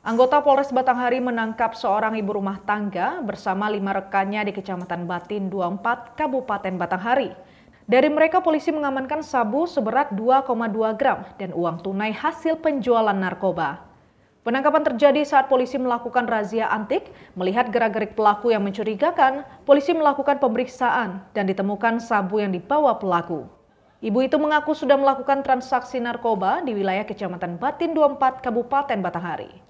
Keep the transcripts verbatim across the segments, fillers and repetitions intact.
Anggota Polres Batanghari menangkap seorang ibu rumah tangga bersama lima rekannya di Kecamatan Batin Dua Empat, Kabupaten Batanghari. Dari mereka polisi mengamankan sabu seberat dua koma dua gram dan uang tunai hasil penjualan narkoba. Penangkapan terjadi saat polisi melakukan razia antik, melihat gerak-gerik pelaku yang mencurigakan, polisi melakukan pemeriksaan dan ditemukan sabu yang dibawa pelaku. Ibu itu mengaku sudah melakukan transaksi narkoba di wilayah Kecamatan Batin Dua Empat, Kabupaten Batanghari.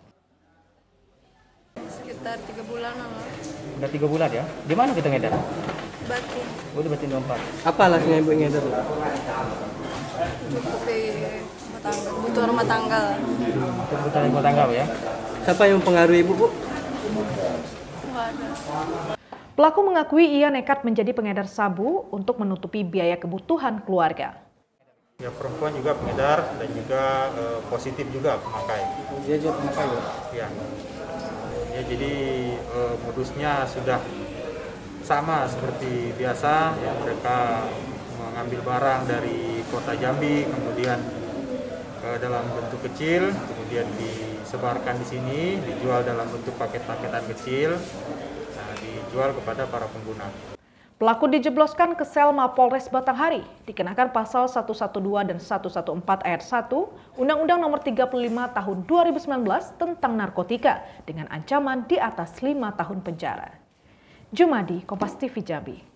Sekitar tiga bulan lah. Udah tiga bulan ya? Di mana kita ngedar? Batin. Oh, di Batin Dua Empat. Apa alasannya ibu ngedar? Cukupi butuh rumah tangga. Butuh rumah tangga ya? Siapa yang mempengaruhi ibu, Bu? Nggak ada. Pelaku mengakui ia nekat menjadi pengedar sabu untuk menutupi biaya kebutuhan keluarga. Ya, perempuan juga pengedar dan juga eh, positif juga pemakai. Dia juga pemakai ya? Iya. Ya, jadi eh, modusnya sudah sama seperti biasa, ya, mereka mengambil barang dari Kota Jambi, kemudian eh, dalam bentuk kecil, kemudian disebarkan di sini, dijual dalam bentuk paket-paketan kecil, nah, dijual kepada para pengguna. Pelaku dijebloskan ke sel Mapolres Batanghari, dikenakan pasal seratus dua belas dan seratus empat belas ayat satu Undang-Undang Nomor tiga puluh lima Tahun dua ribu sembilan belas tentang narkotika dengan ancaman di atas lima tahun penjara. Jumadi, Kompas T V Jambi.